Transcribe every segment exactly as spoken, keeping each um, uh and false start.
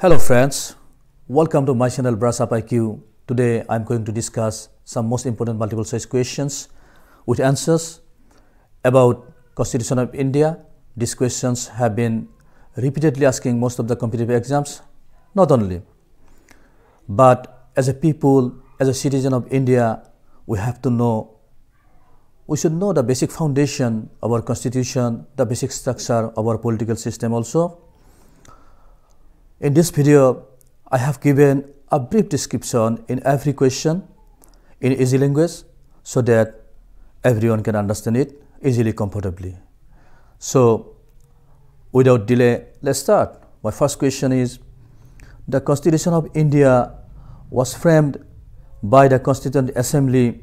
Hello friends, welcome to my channel Brush Up I Q. Today I am going to discuss some most important multiple choice questions with answers about Constitution of India. These questions have been repeatedly asking most of the competitive exams, not only. But as a people, as a citizen of India, we have to know, we should know the basic foundation of our constitution, the basic structure of our political system also. In this video, I have given a brief description in every question in easy language so that everyone can understand it easily, comfortably. So, without delay, let's start. My first question is, the Constitution of India was framed by the Constituent Assembly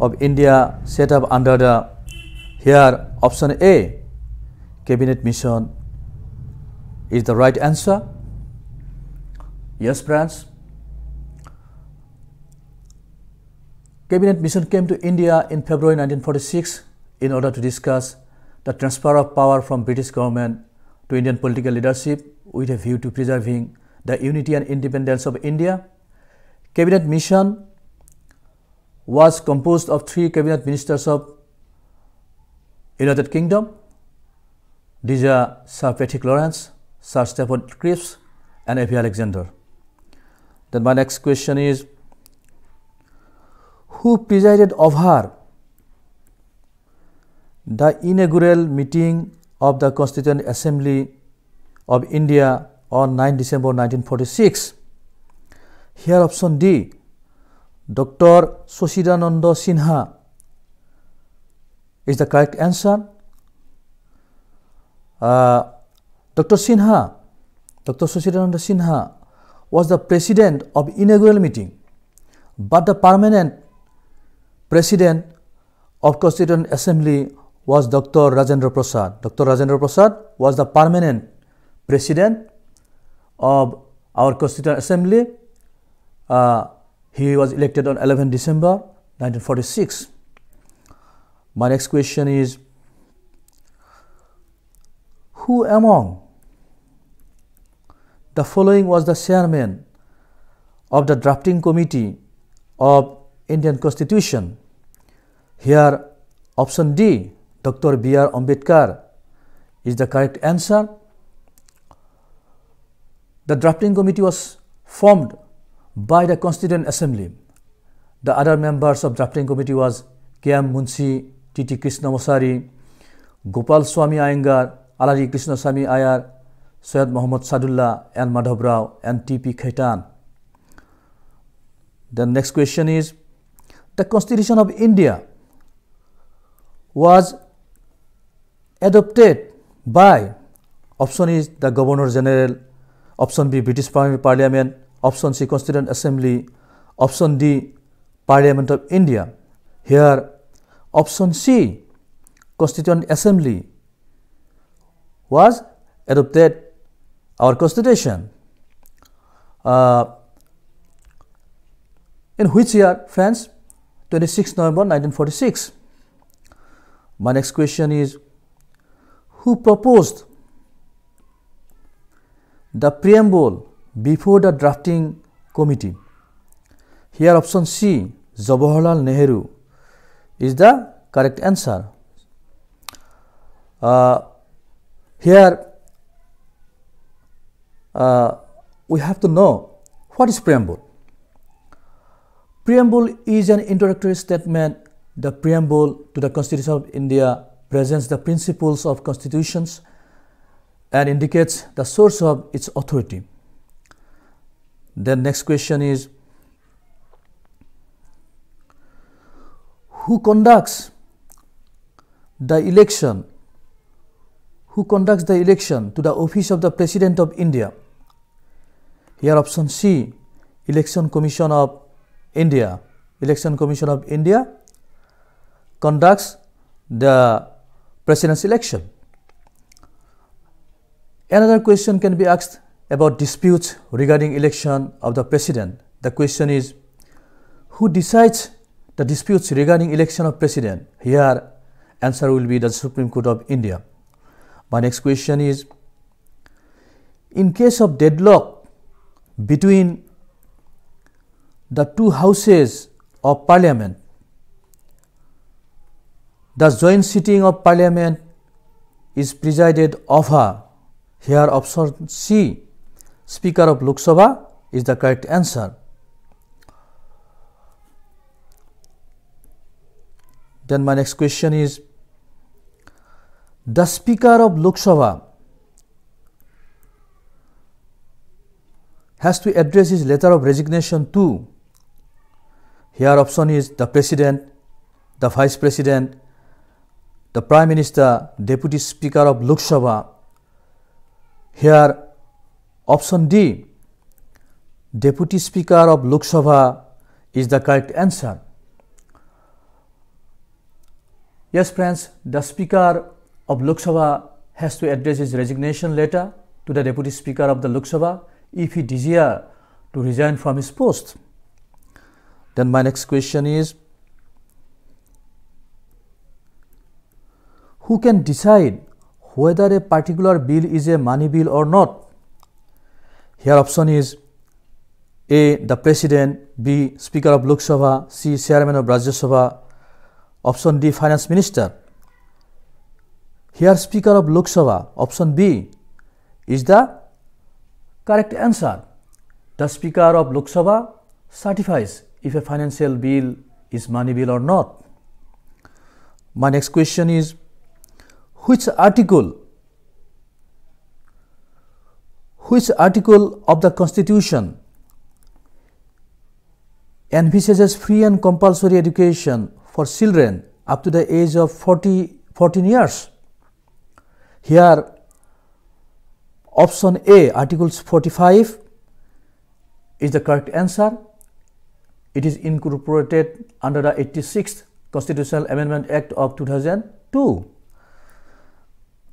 of India set up under the, here option A, Cabinet Mission is the right answer. Yes, friends. Cabinet Mission came to India in February nineteen forty-six in order to discuss the transfer of power from British government to Indian political leadership with a view to preserving the unity and independence of India. Cabinet Mission was composed of three cabinet ministers of United Kingdom. These are Sir Pethick-Lawrence, Sir Stafford Cripps and A V Alexander. Then my next question is, who presided over the inaugural meeting of the Constituent Assembly of India on ninth December nineteen forty-six? Here option D, Doctor Sachchidananda Sinha is the correct answer. Uh, Doctor Sinha, Doctor Sachchidananda Sinha was the president of inaugural meeting, but the permanent president of Constituent Assembly was Doctor Rajendra Prasad. Doctor Rajendra Prasad was the permanent president of our Constituent Assembly. Uh, he was elected on eleventh December nineteen forty-six. My next question is, who among the following was the chairman of the drafting committee of Indian Constitution? Here option D, Doctor B R Ambedkar is the correct answer. The drafting committee was formed by the Constituent Assembly. The other members of drafting committee was K M Munshi, T T Krishnamosari, Gopal Swami Ayengar, Alladi Krishna Swami Ayar, Sayed Mohammed Sadullah and Madhav Rao and T P Khaitan. The next question is, the Constitution of India was adopted by, option is the Governor General, option B British Parliament, option C Constituent Assembly, option D Parliament of India. Here option C Constituent Assembly was adopted our constitution. Uh, in which year, friends? twenty-sixth November nineteen forty-six. My next question is, who proposed the preamble before the drafting committee? Here option C, Jawaharlal Nehru is the correct answer. Uh, Here, uh, we have to know what is preamble. Preamble is an introductory statement. The preamble to the Constitution of India presents the principles of constitutions and indicates the source of its authority. The next question is, who conducts the election? Who conducts the election to the office of the President of India? Here option C, Election Commission of India. Election Commission of India conducts the President's election. Another question can be asked about disputes regarding election of the President. The question is, who decides the disputes regarding election of President? Here answer will be the Supreme Court of India. My next question is, in case of deadlock between the two houses of parliament, the joint sitting of parliament is presided over. Here option C, Speaker of Lok Sabha, is the correct answer. Then my next question is, the Speaker of Lok Sabha has to address his letter of resignation to. Here option is the President, the Vice President, the Prime Minister, Deputy Speaker of Lok Sabha. Here option D, Deputy Speaker of Lok Sabha, is the correct answer. Yes friends, the Speaker of Lok Sabha has to address his resignation letter to the Deputy Speaker of the Lok Sabha if he desires to resign from his post. Then my next question is, who can decide whether a particular bill is a money bill or not? Here option is A, the President, B, Speaker of Lok Sabha, C, Chairman of Rajya Sabha, option D, Finance Minister. Here Speaker of Lok Sabha, option B, is the correct answer. The Speaker of Lok Sabha certifies if a financial bill is money bill or not. My next question is, which article, which article of the Constitution envisages free and compulsory education for children up to the age of fourteen years? Here option A, Article forty-five, is the correct answer. It is incorporated under the eighty-sixth Constitutional Amendment Act of two thousand two.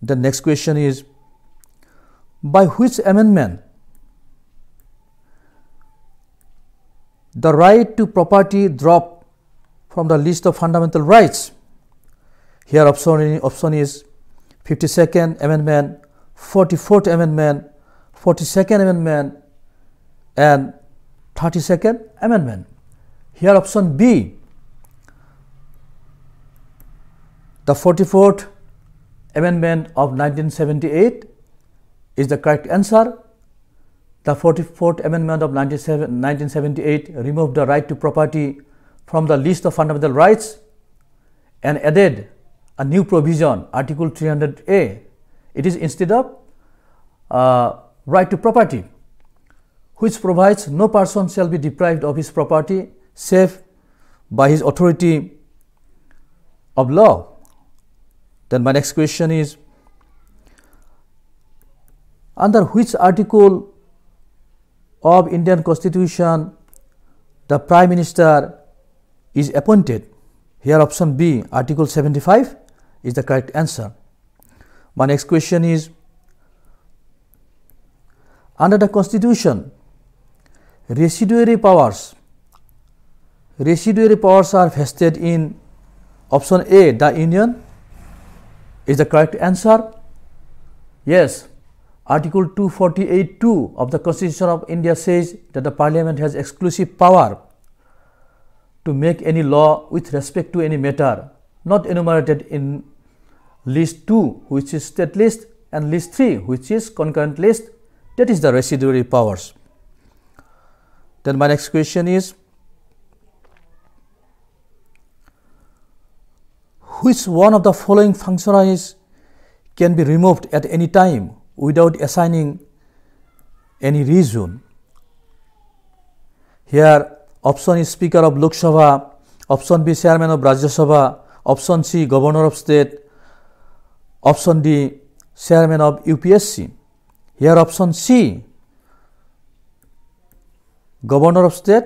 The next question is, by which amendment the right to property dropped from the list of fundamental rights? Here option, option is fifty-second Amendment, forty-fourth Amendment, forty-second Amendment and thirty-second Amendment. Here option B, the forty-fourth Amendment of nineteen seventy-eight, is the correct answer. The forty-fourth Amendment of nineteen seventy-eight removed the right to property from the list of fundamental rights and added a new provision, Article three hundred A. It is instead of uh, right to property, which provides no person shall be deprived of his property save by his authority of law. Then my next question is, under which article of Indian Constitution the Prime Minister is appointed? Here option B, Article seventy-five, is the correct answer. My next question is, under the Constitution, residuary powers, residuary powers are vested in option A, the Union, is the correct answer. Yes, Article two forty-eight point two of the Constitution of India says that the Parliament has exclusive power to make any law with respect to any matter not enumerated in List two, which is state list, and List three, which is concurrent list. That is the residuary powers. Then my next question is, which one of the following functionaries can be removed at any time without assigning any reason? Here option is Speaker of Lok Sabha, option B, Chairman of Rajya Sabha, option C, Governor of State, option D, Chairman of U P S C. Here option C, Governor of State,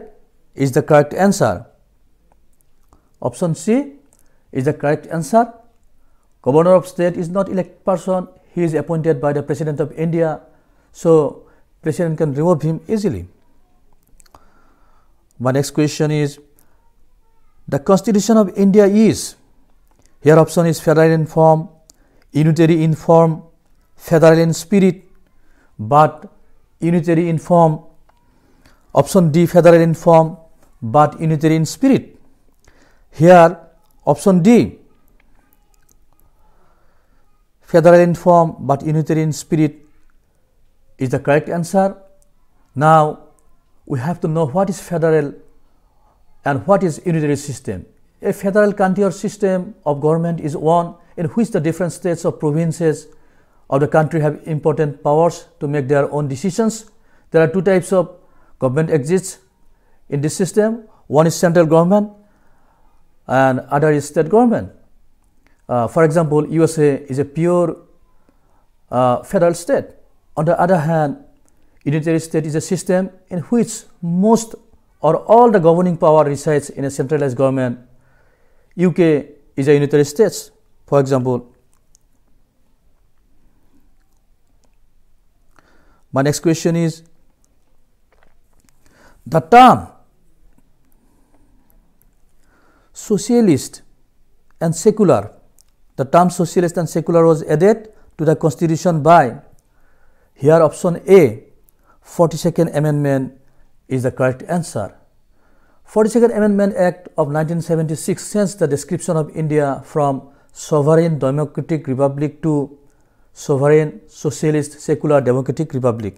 is the correct answer. Option C is the correct answer. Governor of State is not elected person. He is appointed by the President of India, so President can remove him easily. My next question is, the Constitution of India is. Here option is federal in form, unitary in form, federal in spirit, but unitary in form. Option D, federal in form, but unitary in spirit. Here, option D, federal in form, but unitary in spirit is the correct answer. Now, we have to know what is federal and what is unitary system. A federal country or system of government is one in which the different states or provinces of the country have important powers to make their own decisions. There are two types of government exists in this system. One is central government and other is state government. Uh, for example, U S A is a pure uh, federal state. On the other hand, unitary state is a system in which most or all the governing power resides in a centralized government. U K is a unitary state. For example, my next question is, the term socialist and secular, the term socialist and secular was added to the Constitution by, here option A, forty-second Amendment is the correct answer. forty-second Amendment Act of nineteen seventy-six changed the description of India from sovereign democratic republic to sovereign socialist secular democratic republic.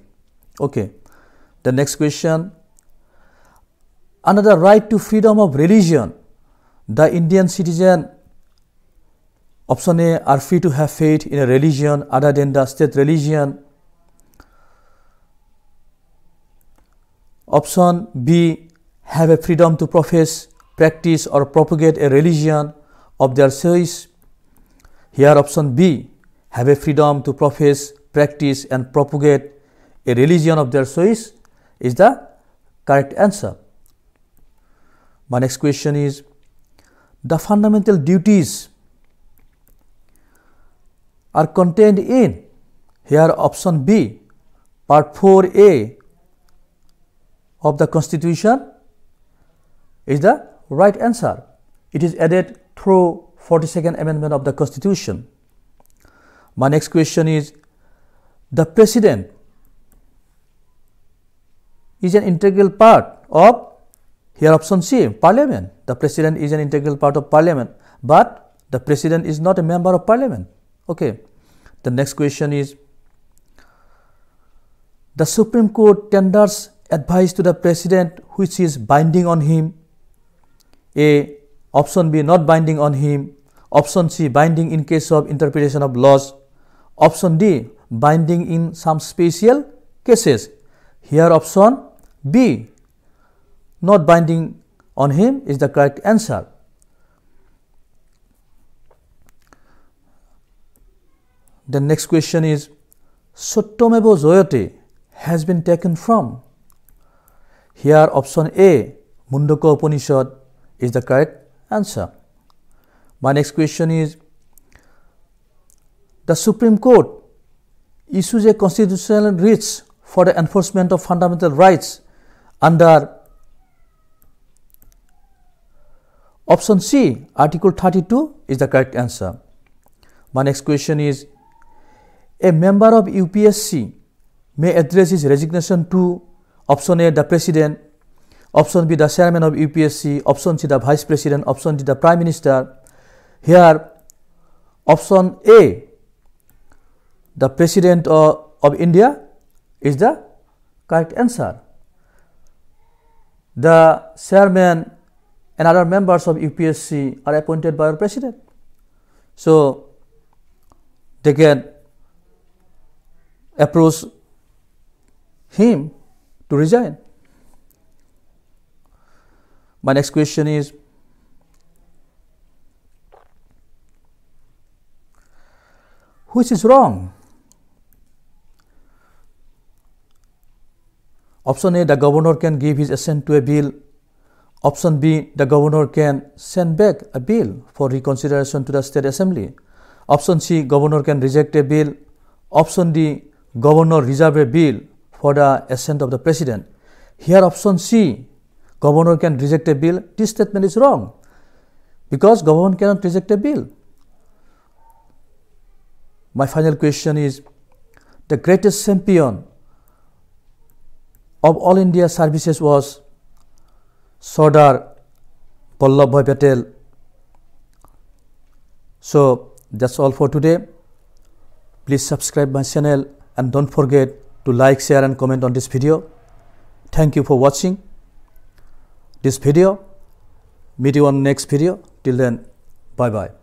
Okay, the next question. Under the right to freedom of religion, the Indian citizen, option A, are free to have faith in a religion other than the state religion. Option B, have a freedom to profess, practice or propagate a religion of their choice. Here option B, have a freedom to profess, practice and propagate a religion of their choice is the correct answer. My next question is, the fundamental duties are contained in, here option B, part four A of the Constitution is the right answer. It is added through forty-second Amendment of the Constitution. My next question is, the President is an integral part of, here option C, Parliament. The President is an integral part of Parliament, but the President is not a member of Parliament. Okay. The next question is, the Supreme Court tenders advice to the President which is binding on him. A, option B, not binding on him. Option C, binding in case of interpretation of laws. Option D, binding in some special cases. Here option B, not binding on him is the correct answer. The next question is, Sottomebo Joyote has been taken from. Here option A, Mundoka Upanishad is the correct answer. My next question is, the Supreme Court issues a constitutional writ for the enforcement of fundamental rights under option C, Article thirty-two is the correct answer. My next question is, a member of U P S C may address his resignation to, option A, the President, option B, the Chairman of U P S C, option C, the Vice President, option D, the Prime Minister. Here, option A, the President of, of India is the correct answer. The Chairman and other members of U P S C are appointed by our President. So, they can approach him to resign. My next question is, which is wrong? Option A, the governor can give his assent to a bill. Option B, the governor can send back a bill for reconsideration to the State Assembly. Option C, governor can reject a bill. Option D, governor reserve a bill for the assent of the President. Here option C, governor can reject a bill. This statement is wrong because government cannot reject a bill. My final question is, the greatest champion of all India services was Sardar Vallabhbhai Patel. So that's all for today. Please subscribe my channel and don't forget to like, share and comment on this video. Thank you for watching this video. Meet you on next video. Till then, bye bye.